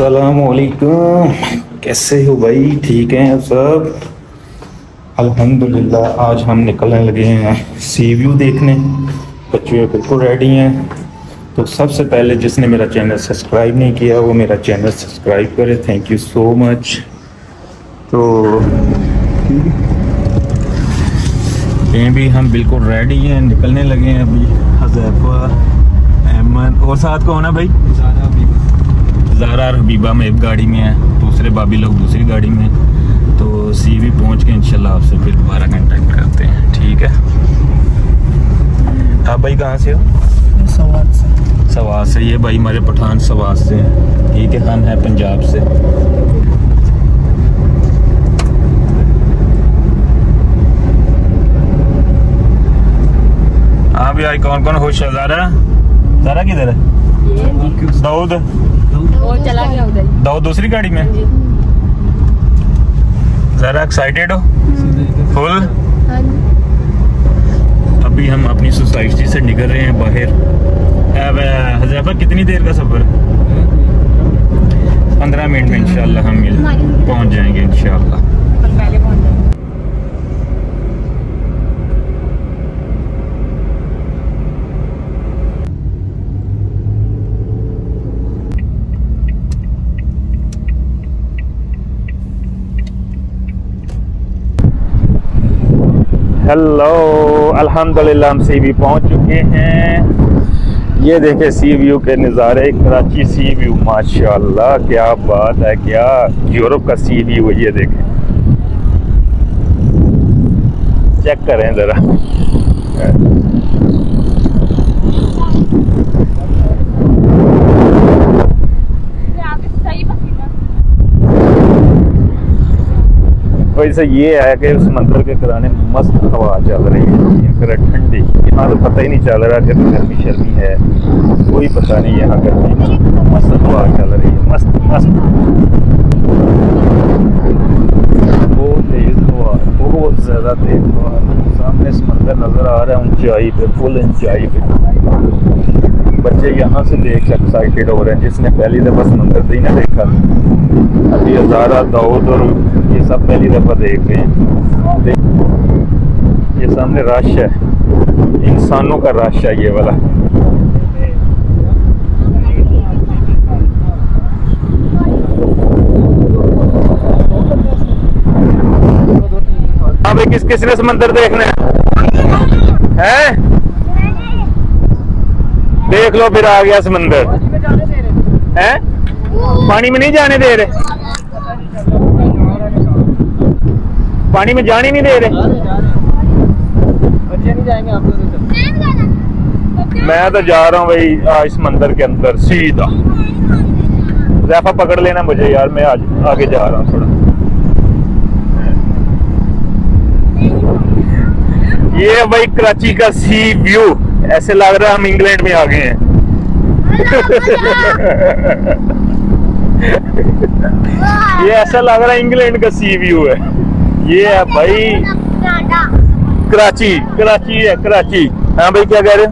अस्सलामुअलैकुम, कैसे हो भाई? ठीक हैं सब? अल्हम्दुलिल्लाह। आज हम निकलने लगे हैं सी व्यू देखने। बच्चे बिल्कुल रेडी हैं। तो सबसे पहले जिसने मेरा चैनल सब्सक्राइब नहीं किया वो मेरा चैनल सब्सक्राइब करे। Thank you so much. तो ये भी हम बिल्कुल रेडी हैं, निकलने लगे हैं अभी। हज़ैफ़ा, अहमद और साथ को होना भाई। ज़ारा और हबीबा में एक गाड़ी में है, दूसरे भाभी लोग दूसरी गाड़ी में। तो सी वी पहुँच के इंशाल्लाह आपसे फिर दोबारा कांटेक्ट करते हैं, ठीक है? आप भाई कहाँ से हो? सवात से। सवात से? ये भाई हमारे पठान सवात से हैं, ठीक है? हम हैं पंजाब से। आप यार कौन कौन हो? ज़ारा, ज़ारा किधर है? दाऊद चला गया उधर। दाऊद दूसरी गाड़ी में। ज़रा एक्साइटेड हो फुल? अभी हम अपनी सोसाइटी से निकल रहे हैं बाहर। अब हज़रत कितनी देर का सफर? 15 मिनट में इंशाल्लाह हम पहुंच जाएंगे इंशाल्लाह। हेलो, अल्हम्दुलिल्लाह हम सी व्यू पहुँच चुके हैं। ये देखे सी व्यू के नज़ारे, कराची सी व्यू। माशाल्लाह क्या बात है, क्या यूरोप का सी व्यू है। ये देखें, चेक करें ज़रा। वैसे ये है कि उस मंदिर के किराने मस्त हवा चल रही है, फिर ठंडी। यहाँ तो पता ही नहीं चल रहा कि गर्मी शर्मी है, कोई पता नहीं। यहाँ गर्मी मस्त हवा चल रही है, मस्त मस्त बहुत तेज़ हवा, बहुत ज़्यादा तेज़ हवा। सामने समंदर नज़र आ रहा है ऊंचाई पे, फुल ऊंचाई पे। बच्चे यहाँ से देख के एक्साइटेड हो रहे हैं, जिसने पहली दफ़ा समंदर से ही ना देखा। अभी हज़ारा, दाऊद और ये सब पहली दफ़ा देख रहे हैं। ये सामने रश है, इंसानों का रश है ये वाला। अब किस किसने समंदर देखना है? देख लो, फिर आ गया समंदर। हैं? पानी में नहीं जाने दे रहे, पानी में जाने नहीं दे रहे। बच्चे नहीं जाएंगे आप लोग? मैं तो जा रहा हूँ भाई इस मंदिर के अंदर सीधा। ज़ैफ़ा पकड़ लेना मुझे यार, मैं आज आगे जा रहा हूँ थोड़ा। ये भाई कराची का सी व्यू, ऐसे लग रहा है हम इंग्लैंड में आ गए हैं। ये ऐसा लग रहा है इंग्लैंड का सी व्यू है। ये है भाई कराची, कराची है कराची। हाँ भाई क्या कह रहे हो?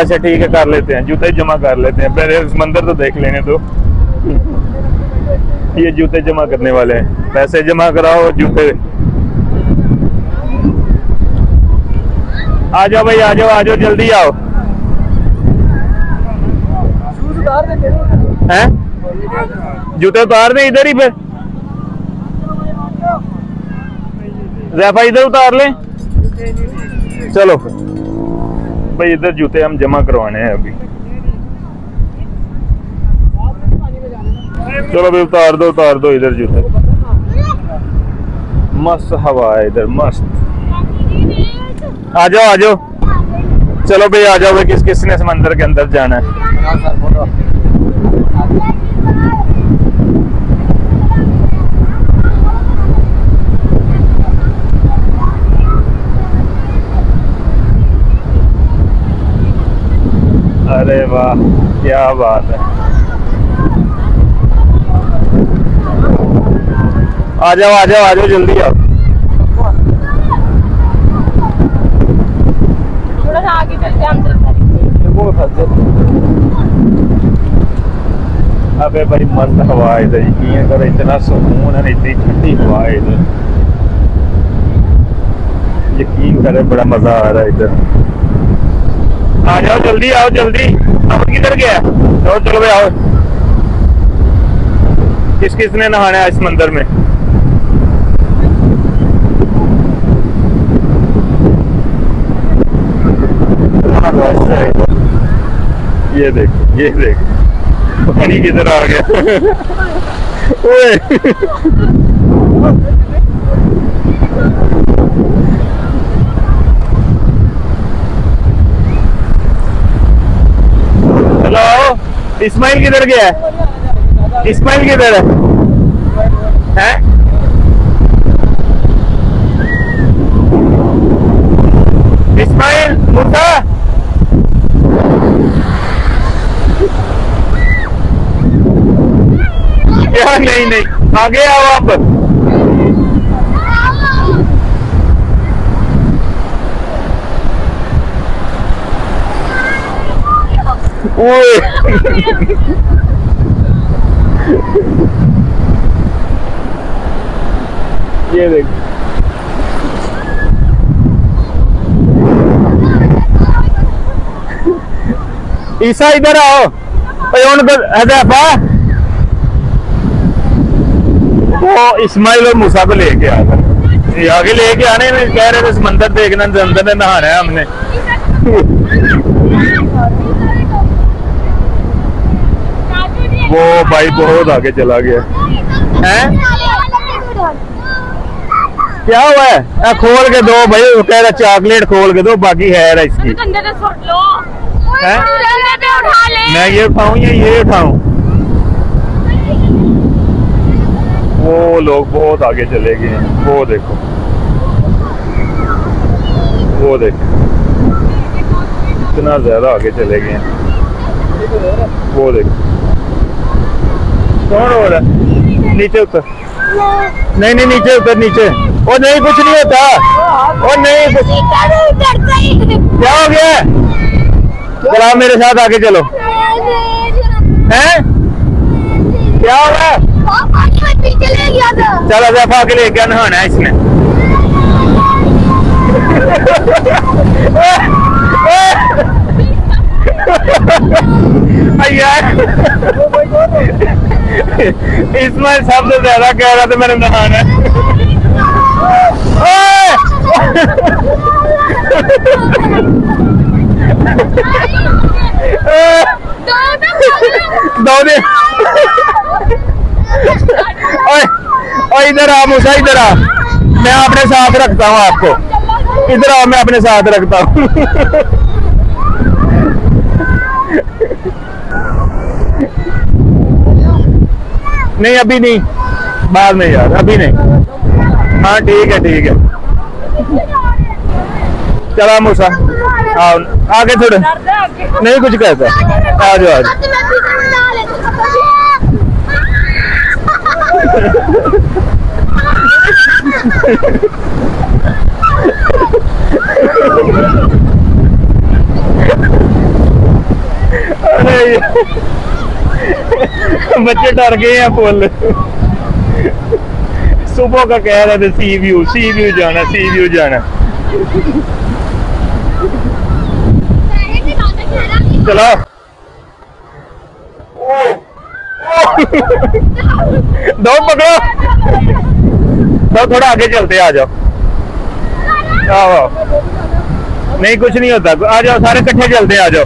अच्छा ठीक है, कर लेते हैं, जूते जमा कर लेते हैं। पहले मंदिर तो देख लेने दो। ये जूते जमा करने वाले हैं, पैसे जमा कराओ जूते। आ जाओ भाई, आ जाओ आ जाओ, जल्दी आओ। हैं? जूते उतार दे इधर ही पे। ज़ैफ़ा इधर उतार ले। चलो भाई इधर जूते हम जमा करवाने हैं अभी। चलो भाई उतार दो, उतार दो इधर जूते। मस्त हवा है इधर, मस्त। आ जाओ आ जाओ, चलो भाई आ जाओ भाई। किस किसने इस मंदिर के अंदर जाना है? अरे वाह क्या बात है। आ जाओ आ जाओ आ जाओ, जल्दी आओ। थोड़ा सा आगे चलते हैं। अबे भाई मस्त हवा है इधर, इतना सुकून है, इतनी ठंडी हवा है इधर, यकीन करे बड़ा मजा आ रहा है इधर। आ जाओ जल्दी, आओ जल्दी। किधर गया? चलो चलो भाई आओ। किस किसने नहाना है इस मंदिर में? ये देखो, ये देखो पानी किधर आ गया। ओए हेलो, इस्माइल किधर गया है? इस्माइल किधर है? इस्माइल मुर्दा यार, नहीं नहीं आगे आओ आप। ओए ये देख, ईसा इधर आओ। हज़ाफा वो इस्माइल और मूसा को लेके आ गए, आगे लेके आने में कह रहे थे समंदर देखना, समंदर में नहाना है हमने। वो भाई बहुत आगे चला गया है। क्या हुआ है? खोल के दो भाई, वो कह रहा चॉकलेट खोल के दो, बाकी है ना इसकी। मैं ये उठाऊं या ये उठाऊं? वो लोग बहुत आगे चले गए हैं। वो देखो, वो देखो इतना ज्यादा आगे चले गए हैं। वो देखो कौन हो रहा है? नीचे उतर, नहीं नहीं नीचे उतर, नीचे। ओ नहीं कुछ नहीं होता, ओ नहीं कुछ। क्या हो गया? चलो मेरे साथ आगे चलो। हैं क्या हो रहा है? चलो जफा के ले गया नहाना है इसने। इसमें सबसे ज्यादा कह रहा था मैंने नहाना दो। ओए इधर आ मूसा, इधर आ, मैं अपने साथ रखता हूँ आपको। इधर आ, मैं अपने साथ रखता हूँ। नहीं अभी नहीं, बाद में यार, अभी नहीं। हाँ ठीक है, ठीक है। चला मूसा आओ आगे थोड़े, नहीं कुछ कहता। आ जाओ आ जाओ। अरे बच्चे डर गए हैं फुल। सुबह का कह रहे थे सी व्यू, सी व्यू जाना, सी व्यू जाना। चलो दो पकड़ो, दो थोड़ा आगे चलते। आ जाओ आओ, नहीं कुछ नहीं होता, आ जाओ सारे इकट्ठे चलते। आ जाओ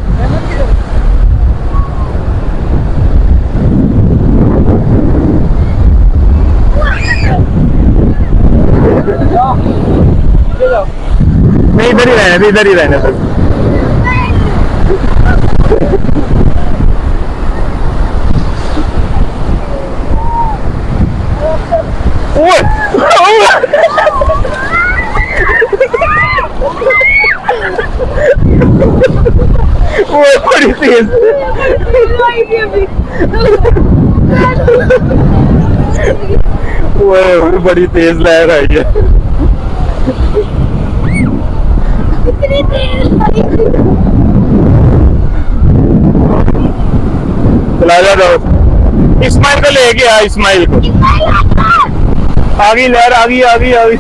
नहीं, इधर ही रहने, इधर ही रहने सर। बड़ी तेज लहर आई है। चला जा रहा हूँ। इस्माइल को ले गया, इस्माइल को आ गई लहर, आ गई आ गई आ गई।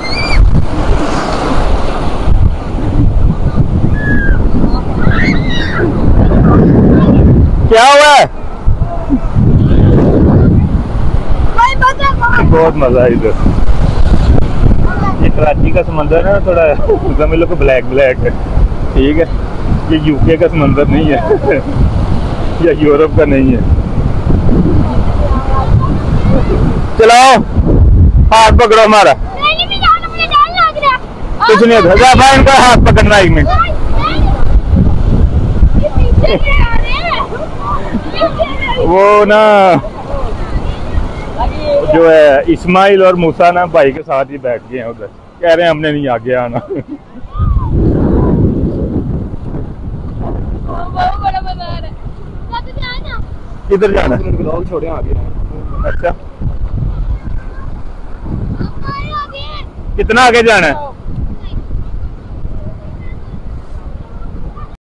क्या हुआ? बहुत मजा है इधर। ये कराची का समंदर है, थोड़ा जमीन को ब्लैक ब्लैक है, ठीक है। ये यूके का समंदर नहीं है या यूरोप का नहीं है। चलाओ, हाथ पकड़ो हमारा। कुछ नहीं होता, जा भाई इनका हाथ पकड़ना एक मिनट। वो ना जो है इस्माइल और मूसा ना भाई के साथ ही बैठ गए हैं उधर, कह रहे हैं हमने नहीं आगे आना। किधर जाना? ब्लॉग छोड़े आगे। अच्छा, कितना आगे जाना है?